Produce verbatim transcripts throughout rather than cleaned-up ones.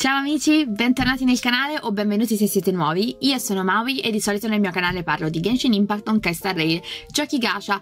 Ciao amici, bentornati nel canale o benvenuti se siete nuovi, io sono Maui e di solito nel mio canale parlo di Genshin Impact, Honkai Star Rail, giochi gacha,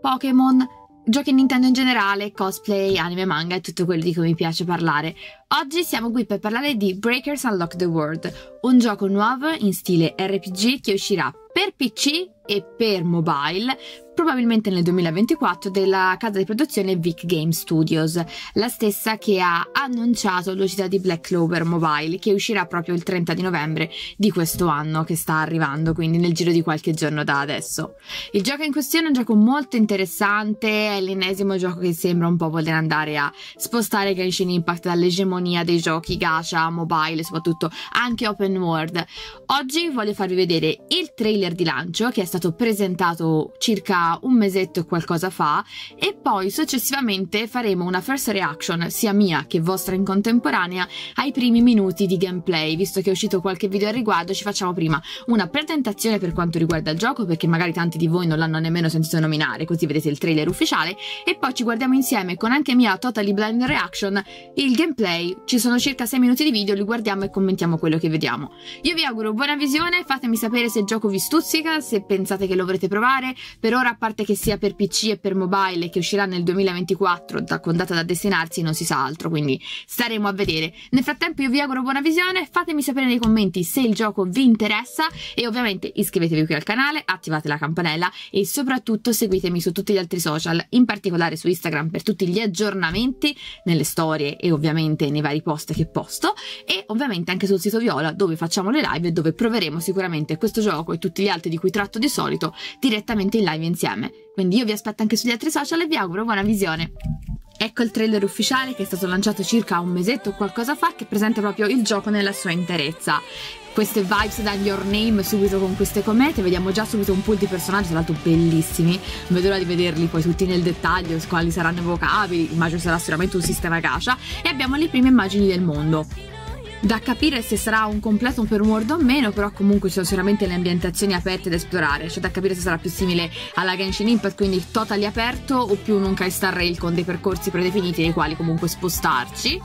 Pokémon, giochi Nintendo in generale, cosplay, anime, manga e tutto quello di cui mi piace parlare. Oggi siamo qui per parlare di Breakers: Unlock the World, un gioco nuovo in stile R P G che uscirà per P C e per mobile, probabilmente nel duemilaventiquattro, della casa di produzione Vic Game Studios, la stessa che ha annunciato l'uscita di Black Clover Mobile, che uscirà proprio il trenta di novembre di questo anno, che sta arrivando quindi nel giro di qualche giorno da adesso. Il gioco in questione è un gioco molto interessante, è l'ennesimo gioco che sembra un po' voler andare a spostare Genshin Impact dall'egemonia dei giochi gacha, mobile, soprattutto anche open world. Oggi voglio farvi vedere il trailer di lancio, che è stato presentato circa un mesetto e qualcosa fa, e poi successivamente faremo una first reaction sia mia che vostra in contemporanea ai primi minuti di gameplay. Visto che è uscito qualche video al riguardo, ci facciamo prima una presentazione per quanto riguarda il gioco, perché magari tanti di voi non l'hanno nemmeno sentito nominare, così vedete il trailer ufficiale, e poi ci guardiamo insieme con anche mia totally blind reaction il gameplay. Ci sono circa sei minuti di video, li guardiamo e commentiamo quello che vediamo. Io vi auguro buona visione, fatemi sapere se il gioco vi stuzzica, se pensate che lo vorrete provare. Per ora, a parte che sia per P C e per mobile, che uscirà nel duemilaventiquattro, da, con data da destinarsi, non si sa altro, quindi staremo a vedere. Nel frattempo io vi auguro buona visione, fatemi sapere nei commenti se il gioco vi interessa e ovviamente iscrivetevi qui al canale, attivate la campanella e soprattutto seguitemi su tutti gli altri social, in particolare su Instagram per tutti gli aggiornamenti, nelle storie e ovviamente nei vari post che posto, e ovviamente anche sul sito Viola, dove facciamo le live e dove proveremo sicuramente questo gioco e tutti gli altri di cui tratto di solito direttamente in live insieme. Quindi io vi aspetto anche sugli altri social e vi auguro buona visione. Ecco il trailer ufficiale, che è stato lanciato circa un mesetto o qualcosa fa, che presenta proprio il gioco nella sua interezza. Queste vibes da Your Name subito, con queste comete, vediamo già subito un pool di personaggi, tra l'altro bellissimi, non vedo l'ora di vederli poi tutti nel dettaglio, quali saranno evocabili, immagino sarà sicuramente un sistema gacha, e abbiamo le prime immagini del mondo. Da capire se sarà un completo open world o meno, però comunque ci sono sicuramente le ambientazioni aperte da esplorare, cioè da capire se sarà più simile alla Genshin Impact, quindi totally aperto, o più un Honkai Star Rail con dei percorsi predefiniti nei quali comunque spostarci.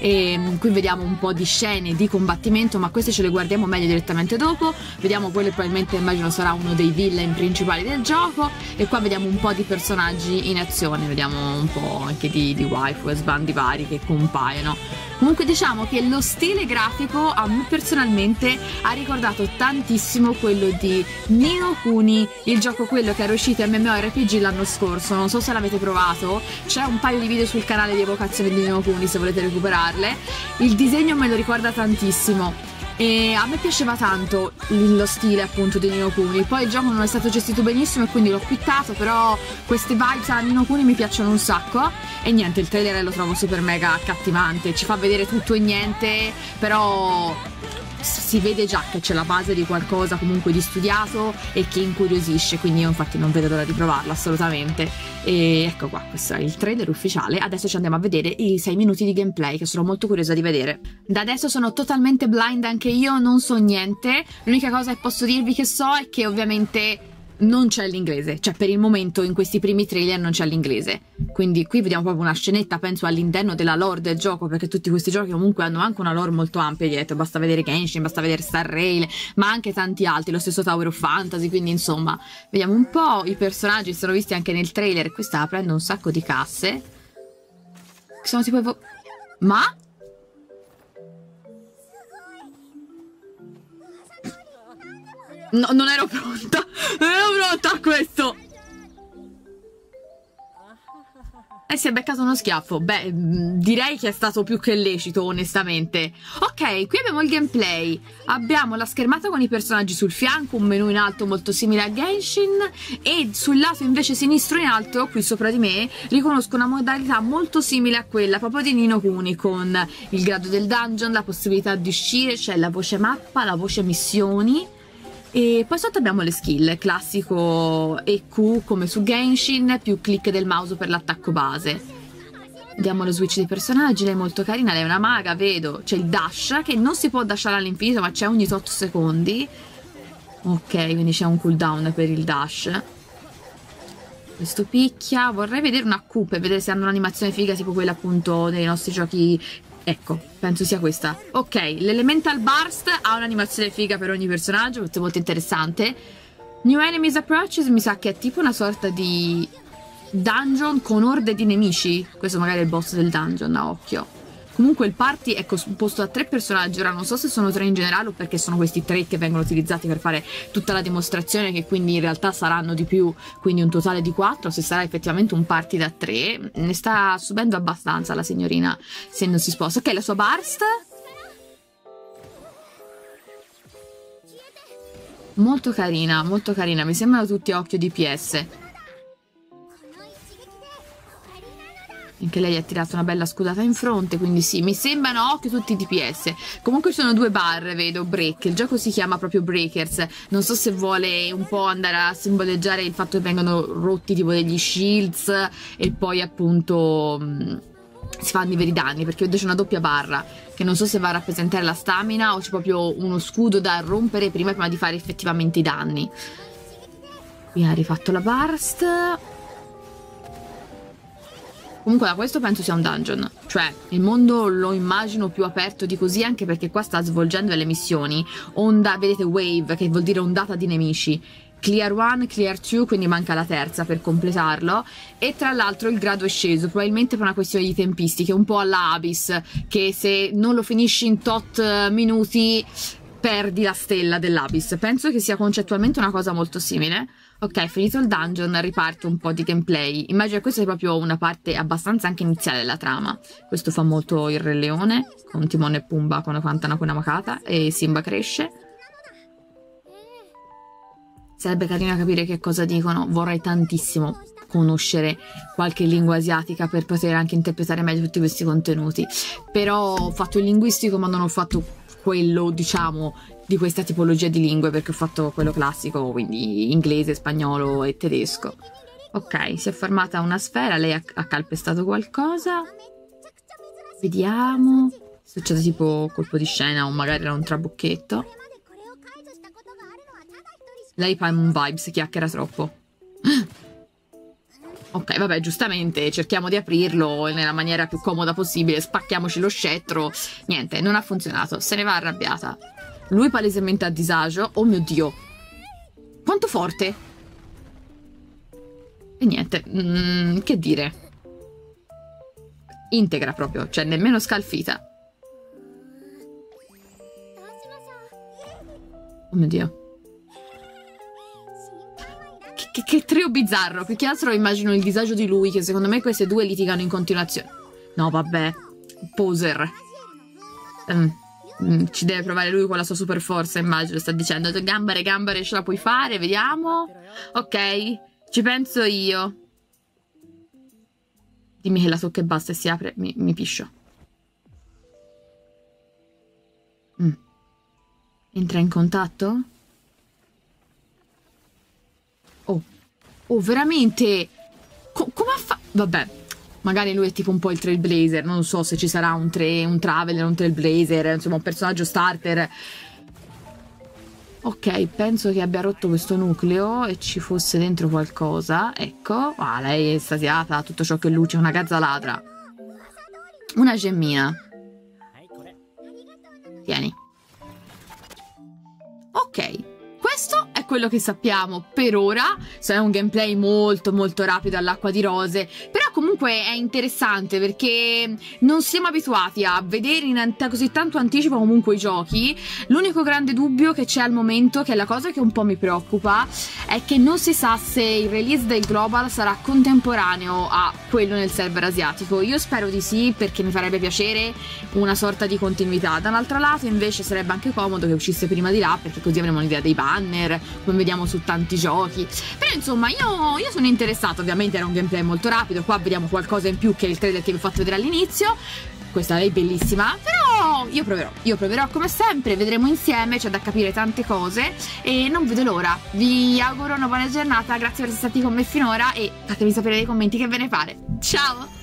E qui vediamo un po' di scene di combattimento, ma queste ce le guardiamo meglio direttamente dopo. Vediamo quello che probabilmente immagino sarà uno dei villain principali del gioco, e qua vediamo un po' di personaggi in azione, vediamo un po' anche di, di waifu e sbandi vari che compaiono. Comunque diciamo che lo stile grafico a me personalmente ha ricordato tantissimo quello di Ni No Kuni, il gioco quello che era uscito MMORPG l'anno scorso, non so se l'avete provato, c'è un paio di video sul canale di evocazione di Ni No Kuni se volete recuperarle. Il disegno me lo ricorda tantissimo e a me piaceva tanto lo stile appunto di Ni No Kuni. Poi il gioco non è stato gestito benissimo e quindi l'ho quittato, però queste vibes a Ni No Kuni mi piacciono un sacco. E niente, il trailer lo trovo super mega accattivante, ci fa vedere tutto e niente, però si vede già che c'è la base di qualcosa comunque di studiato e che incuriosisce, quindi io infatti non vedo l'ora di provarlo assolutamente. E ecco qua, questo è il trailer ufficiale. Adesso ci andiamo a vedere i sei minuti di gameplay, che sono molto curiosa di vedere. Da adesso sono totalmente blind anche io, non so niente, l'unica cosa che posso dirvi che so è che ovviamente non c'è l'inglese, cioè per il momento in questi primi trailer non c'è l'inglese, quindi qui vediamo proprio una scenetta, penso all'interno della lore del gioco, perché tutti questi giochi comunque hanno anche una lore molto ampia dietro, basta vedere Genshin, basta vedere Star Rail, ma anche tanti altri, lo stesso Tower of Fantasy, quindi insomma vediamo un po' i personaggi, sono visti anche nel trailer. Qui sta aprendo un sacco di casse che sono tipo evo... ma? No, non ero pronta, non ero pronta a questo. E si è beccato uno schiaffo. Beh, direi che è stato più che lecito, onestamente. Ok, qui abbiamo il gameplay. Abbiamo la schermata con i personaggi sul fianco, un menu in alto molto simile a Genshin, e sul lato invece sinistro in alto, qui sopra di me, riconosco una modalità molto simile a quella proprio di Ni No Kuni, con il grado del dungeon, la possibilità di uscire, c'è cioè la voce mappa, la voce missioni. E poi sotto abbiamo le skill, classico E Q come su Genshin, più click del mouse per l'attacco base. Vediamo lo switch dei personaggi, lei è molto carina, lei è una maga, vedo. C'è il dash, che non si può dashare all'infinito, ma c'è ogni otto secondi. Ok, quindi c'è un cooldown per il dash. Questo picchia, vorrei vedere una Q per vedere se hanno un'animazione figa tipo quella appunto dei nostri giochi Ecco, penso sia questa. Ok, l'Elemental Burst ha un'animazione figa per ogni personaggio, molto, molto interessante. New Enemies Approaches mi sa che è tipo una sorta di dungeon con orde di nemici. Questo magari è il boss del dungeon, a occhio. Comunque il party è composto da tre personaggi. Ora non so se sono tre in generale o perché sono questi tre che vengono utilizzati per fare tutta la dimostrazione, che quindi in realtà saranno di più, quindi un totale di quattro. Se sarà effettivamente un party da tre, ne sta subendo abbastanza la signorina se non si sposta. Ok, la sua burst molto carina, molto carina, mi sembrano tutti a occhio D P S. Anche lei ha tirato una bella scudata in fronte, quindi sì, mi sembrano a occhio tutti i D P S. Comunque ci sono due barre, vedo, break. Il gioco si chiama proprio Breakers. Non so se vuole un po' andare a simboleggiare il fatto che vengono rotti tipo degli shields e poi appunto mh, si fanno i veri danni, perché vedo c'è una doppia barra che non so se va a rappresentare la stamina o c'è proprio uno scudo da rompere prima, prima di fare effettivamente i danni. Qui ha rifatto la burst. Comunque da questo penso sia un dungeon, cioè il mondo lo immagino più aperto di così, anche perché qua sta svolgendo delle missioni, onda, vedete wave che vuol dire ondata di nemici, clear one, clear two, quindi manca la terza per completarlo, e tra l'altro il grado è sceso, probabilmente per una questione di tempistiche, un po' alla Abyss, che se non lo finisci in tot minuti perdi la stella dell'Abyss. Penso che sia concettualmente una cosa molto simile. Ok, finito il dungeon, riparto un po' di gameplay. Immagino che questa sia proprio una parte abbastanza anche iniziale della trama. Questo fa molto il Re Leone, con Timon e Pumba, con Quanta una Kuna Makata, e Simba cresce. Sarebbe carino capire che cosa dicono, vorrei tantissimo conoscere qualche lingua asiatica per poter anche interpretare meglio tutti questi contenuti. Però ho fatto il linguistico ma non ho fatto quello, diciamo, di questa tipologia di lingue, perché ho fatto quello classico, quindi inglese, spagnolo e tedesco. Ok, si è formata una sfera, lei ha, ha calpestato qualcosa. Vediamo, succede tipo colpo di scena o magari era un trabocchetto. Lei Paimon Vibes chiacchiera troppo. Ok, vabbè, giustamente cerchiamo di aprirlo nella maniera più comoda possibile, spacchiamoci lo scettro. Niente, non ha funzionato, se ne va arrabbiata. Lui palesemente a disagio. Oh mio Dio, quanto forte. E niente, mm, che dire, integra proprio, cioè nemmeno scalfita. Oh mio Dio, Che, che trio bizzarro. Più che altro immagino il disagio di lui, che secondo me queste due litigano in continuazione. No vabbè, poser. mm, mm, Ci deve provare lui con la sua super forza, immagino. Sta dicendo gambare gambare, ce la puoi fare, vediamo. Ok, ci penso io. Dimmi che la tocca e basta e si apre. Mi, mi piscio. mm. Entra in contatto? Oh, veramente? Co come ha fatto? Vabbè, magari lui è tipo un po' il Trailblazer, non so se ci sarà un, tre, un Traveler, un Trailblazer, insomma un personaggio starter. Ok, penso che abbia rotto questo nucleo e ci fosse dentro qualcosa, ecco. Ah, lei è estasiata, tutto ciò che luce, una gazzaladra. Una gemmina. Tieni. Ok. Questo è quello che sappiamo per ora, so, è un gameplay molto molto rapido all'acqua di rose, però comunque è interessante perché non siamo abituati a vedere in così tanto anticipo comunque i giochi. L'unico grande dubbio che c'è al momento, che è la cosa che un po' mi preoccupa, è che non si sa se il release del global sarà contemporaneo a quello nel server asiatico. Io spero di sì, perché mi farebbe piacere una sorta di continuità. Dall'altro lato invece sarebbe anche comodo che uscisse prima di là, perché così avremo un'idea dei bug, come vediamo su tanti giochi. Però insomma io, io sono interessato. Ovviamente era un gameplay molto rapido, qua vediamo qualcosa in più che il trailer che vi ho fatto vedere all'inizio. Questa è bellissima, però io proverò, io proverò come sempre, vedremo insieme, c'è da capire tante cose e non vedo l'ora. Vi auguro una buona giornata, grazie per essere stati con me finora e fatemi sapere nei commenti che ve ne pare. Ciao!